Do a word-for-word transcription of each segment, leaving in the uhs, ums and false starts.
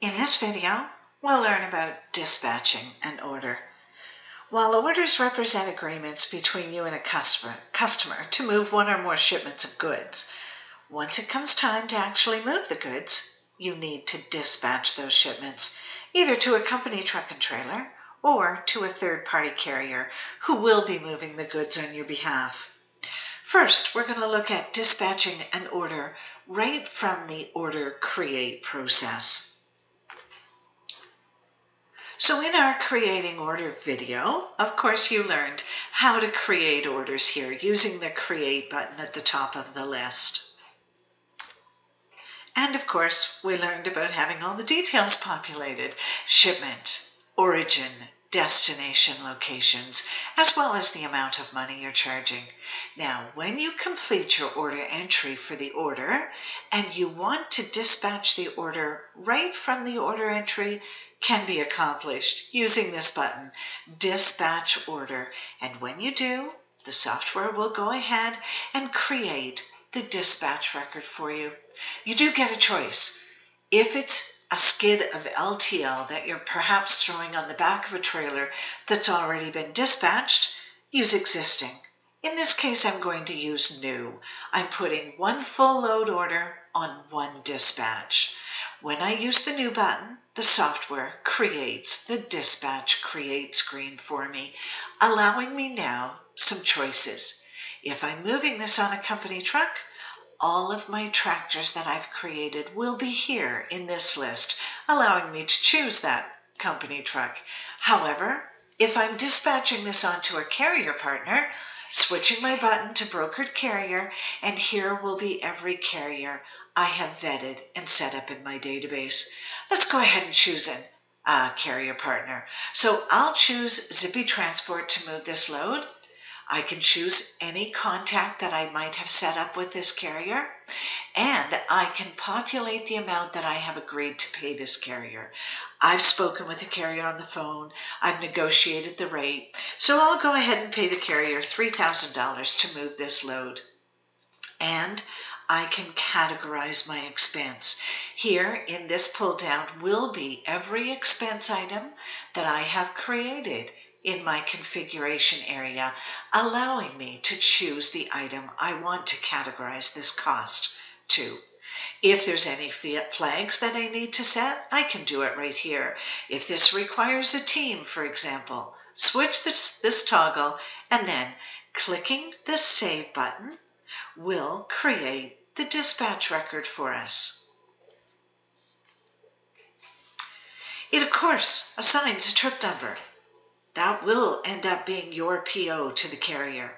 In this video, we'll learn about dispatching an order. While orders represent agreements between you and a customer, customer to move one or more shipments of goods, once it comes time to actually move the goods, you need to dispatch those shipments, either to a company truck and trailer or to a third-party carrier who will be moving the goods on your behalf. First, we're going to look at dispatching an order right from the order create process. So in our creating order video, of course you learned how to create orders here using the create button at the top of the list. And of course we learned about having all the details populated, shipment, origin, destination locations, as well as the amount of money you're charging. Now, when you complete your order entry for the order and you want to dispatch the order right from the order entry, can be accomplished using this button, Dispatch Order. And when you do, the software will go ahead and create the dispatch record for you. You do get a choice. If it's a skid of L T L that you're perhaps throwing on the back of a trailer that's already been dispatched, use existing. In this case, I'm going to use new. I'm putting one full load order on one dispatch. When I use the new button, the software creates the dispatch create screen for me, allowing me now some choices. If I'm moving this on a company truck, all of my tractors that I've created will be here in this list, allowing me to choose that company truck. However, if I'm dispatching this onto a carrier partner, switching my button to brokered carrier, and here will be every carrier I have vetted and set up in my database. Let's go ahead and choose a uh, carrier partner. So I'll choose Zippy Transport to move this load. I can choose any contact that I might have set up with this carrier, and I can populate the amount that I have agreed to pay this carrier. I've spoken with the carrier on the phone. I've negotiated the rate. So I'll go ahead and pay the carrier three thousand dollars to move this load. And I can categorize my expense. Here in this pull down will be every expense item that I have created in my configuration area, allowing me to choose the item I want to categorize this cost to. If there's any flags that I need to set, I can do it right here. If this requires a team, for example, switch this, this toggle, and then clicking the Save button will create the dispatch record for us. It, of course, assigns a trip number. That will end up being your P O to the carrier.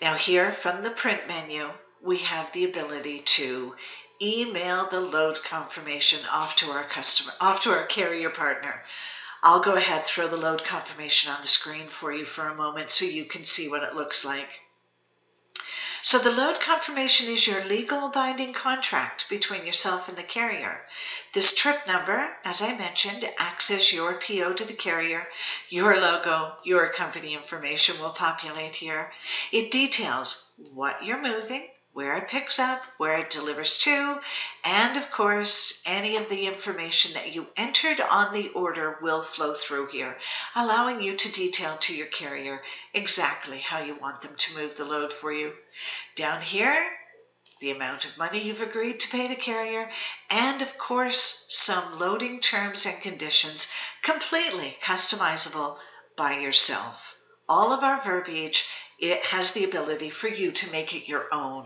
Now here from the print menu, we have the ability to email the load confirmation off to our customer, off to our carrier partner. I'll go ahead and throw the load confirmation on the screen for you for a moment so you can see what it looks like. So the load confirmation is your legal binding contract between yourself and the carrier. This trip number, as I mentioned, acts as your P O to the carrier. Your logo, your company information will populate here. It details what you're moving, where it picks up, where it delivers to, and of course, any of the information that you entered on the order will flow through here, allowing you to detail to your carrier exactly how you want them to move the load for you. Down here, the amount of money you've agreed to pay the carrier, and of course, some loading terms and conditions completely customizable by yourself. All of our verbiage, it has the ability for you to make it your own.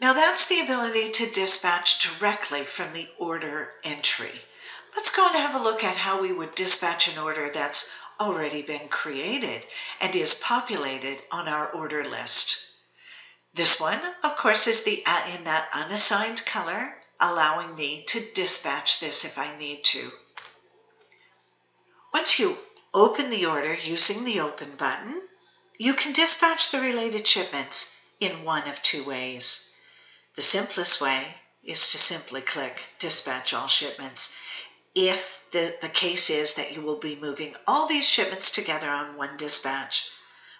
Now that's the ability to dispatch directly from the order entry. Let's go and have a look at how we would dispatch an order that's already been created and is populated on our order list. This one, of course, is the in that unassigned color, allowing me to dispatch this if I need to. Once you open the order using the Open button, you can dispatch the related shipments in one of two ways. The simplest way is to simply click Dispatch All Shipments if the, the case is that you will be moving all these shipments together on one dispatch.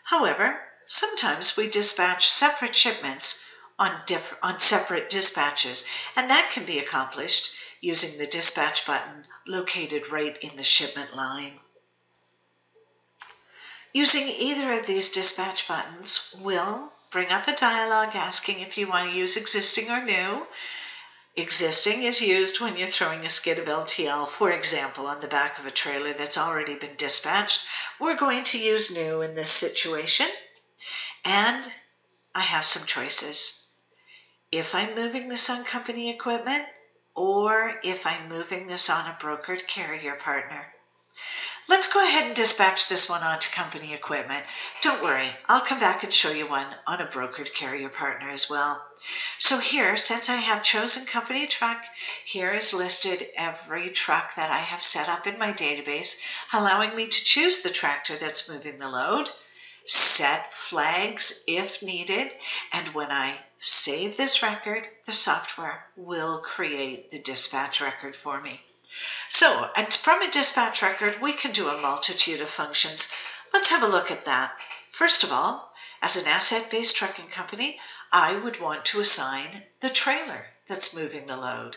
However, sometimes we dispatch separate shipments on, diff- on separate dispatches, and that can be accomplished using the dispatch button located right in the shipment line. Using either of these dispatch buttons will bring up a dialog asking if you want to use existing or new. Existing is used when you're throwing a skid of L T L, for example, on the back of a trailer that's already been dispatched. We're going to use new in this situation, and I have some choices. If I'm moving this on company equipment, or if I'm moving this on a brokered carrier partner. Let's go ahead and dispatch this one onto company equipment. Don't worry, I'll come back and show you one on a brokered carrier partner as well. So here, since I have chosen company truck, here is listed every truck that I have set up in my database, allowing me to choose the tractor that's moving the load, set flags if needed, and when I save this record, the software will create the dispatch record for me. So, from a dispatch record, we can do a multitude of functions. Let's have a look at that. First of all, as an asset-based trucking company, I would want to assign the trailer that's moving the load.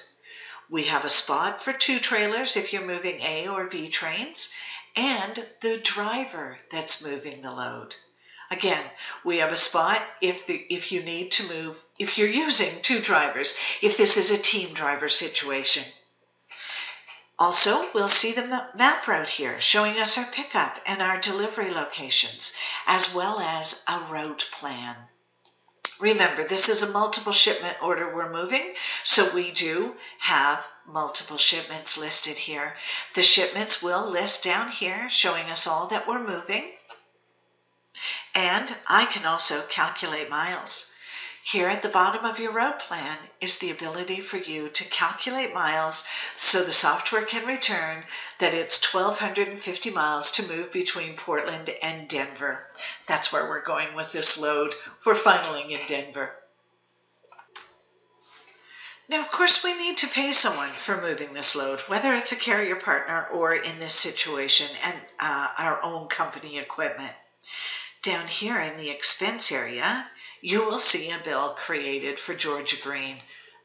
We have a spot for two trailers if you're moving A or B trains, and the driver that's moving the load. Again, we have a spot if the, if you need to move, if you're using two drivers, if this is a team driver situation. Also, we'll see the map route here showing us our pickup and our delivery locations, as well as a route plan. Remember, this is a multiple shipment order we're moving, so we do have multiple shipments listed here. The shipments will list down here, showing us all that we're moving. And I can also calculate miles. Here at the bottom of your route plan is the ability for you to calculate miles so the software can return that it's one thousand two hundred fifty miles to move between Portland and Denver. That's where we're going with this load. We're finaling in Denver. Now, of course, we need to pay someone for moving this load, whether it's a carrier partner or, in this situation, and uh, our own company equipment. Down here in the expense area, you will see a bill created for Georgia Green,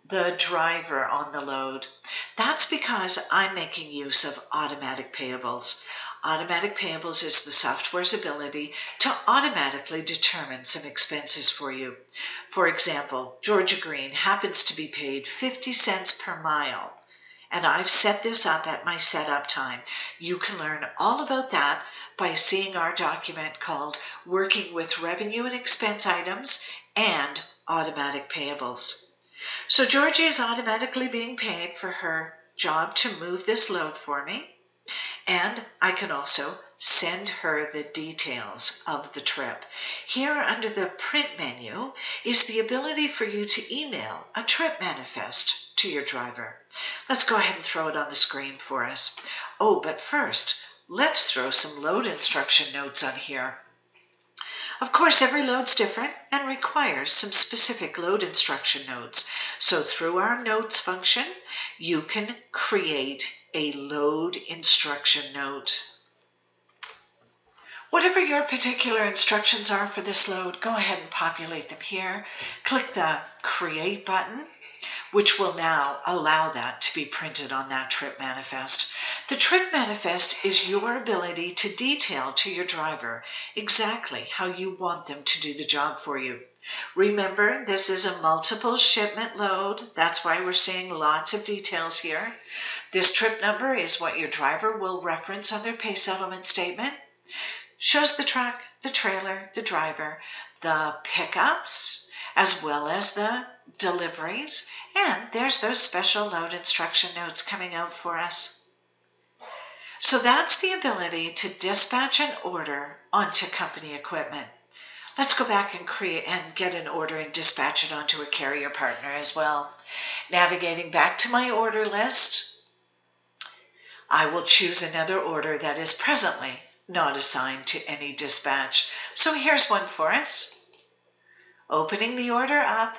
the driver on the load. That's because I'm making use of automatic payables. Automatic payables is the software's ability to automatically determine some expenses for you. For example, Georgia Green happens to be paid fifty cents per mile, and I've set this up at my setup time. You can learn all about that by seeing our document called Working with Revenue and Expense Items and Automatic Payables. So Georgia is automatically being paid for her job to move this load for me, and I can also send her the details of the trip. Here under the print menu is the ability for you to email a trip manifest to your driver. Let's go ahead and throw it on the screen for us. Oh, but first, let's throw some load instruction notes on here. Of course, every load's different and requires some specific load instruction notes. So through our notes function, you can create a load instruction note. Whatever your particular instructions are for this load, go ahead and populate them here. Click the Create button, which will now allow that to be printed on that trip manifest. The trip manifest is your ability to detail to your driver exactly how you want them to do the job for you. Remember, this is a multiple shipment load. That's why we're seeing lots of details here. This trip number is what your driver will reference on their pay settlement statement. Shows the truck, the trailer, the driver, the pickups, as well as the deliveries. And there's those special load instruction notes coming out for us. So that's the ability to dispatch an order onto company equipment. Let's go back and create and get an order and dispatch it onto a carrier partner as well. Navigating back to my order list, I will choose another order that is presently not assigned to any dispatch. So here's one for us. Opening the order up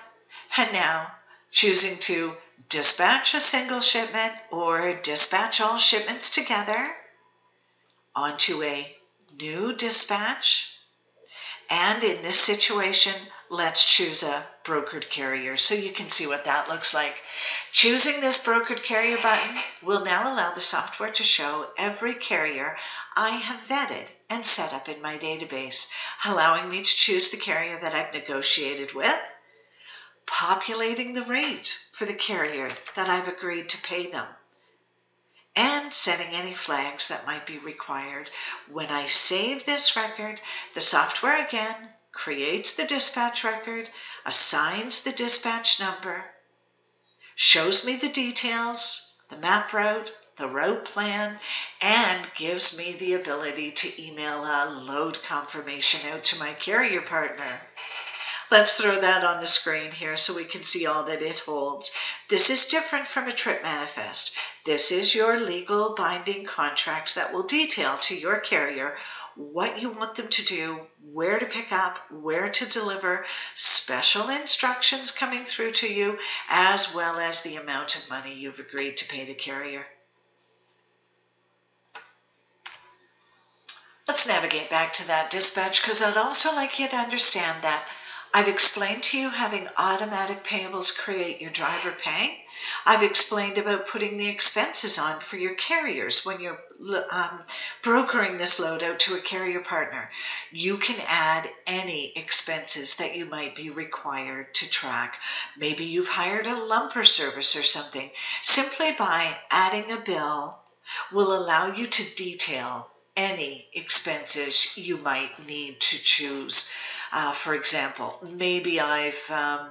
and now choosing to dispatch a single shipment or dispatch all shipments together onto a new dispatch. And in this situation, let's choose a brokered carrier so you can see what that looks like. Choosing this brokered carrier button will now allow the software to show every carrier I have vetted and set up in my database, allowing me to choose the carrier that I've negotiated with, populating the rate for the carrier that I've agreed to pay them, and setting any flags that might be required. When I save this record, the software again creates the dispatch record, assigns the dispatch number, shows me the details, the map route, the route plan, and gives me the ability to email a load confirmation out to my carrier partner. Let's throw that on the screen here so we can see all that it holds. This is different from a trip manifest. This is your legal binding contract that will detail to your carrier what you want them to do, where to pick up, where to deliver, special instructions coming through to you, as well as the amount of money you've agreed to pay the carrier. Let's navigate back to that dispatch, because I'd also like you to understand that I've explained to you having automatic payables create your driver pay. I've explained about putting the expenses on for your carriers when you're um, brokering this load out to a carrier partner. You can add any expenses that you might be required to track. Maybe you've hired a lumper service or something. Simply by adding a bill will allow you to detail any expenses you might need to choose. Uh, for example, maybe I've, um,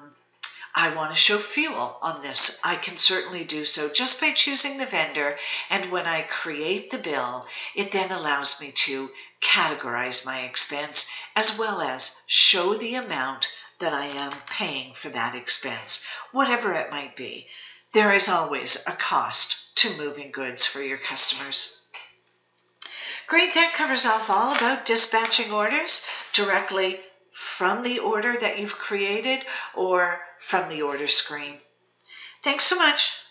I want to show fuel on this. I can certainly do so just by choosing the vendor. And when I create the bill, it then allows me to categorize my expense as well as show the amount that I am paying for that expense, whatever it might be. There is always a cost to moving goods for your customers. Great, that covers off all about dispatching orders directly from the order that you've created or from the order screen. Thanks so much.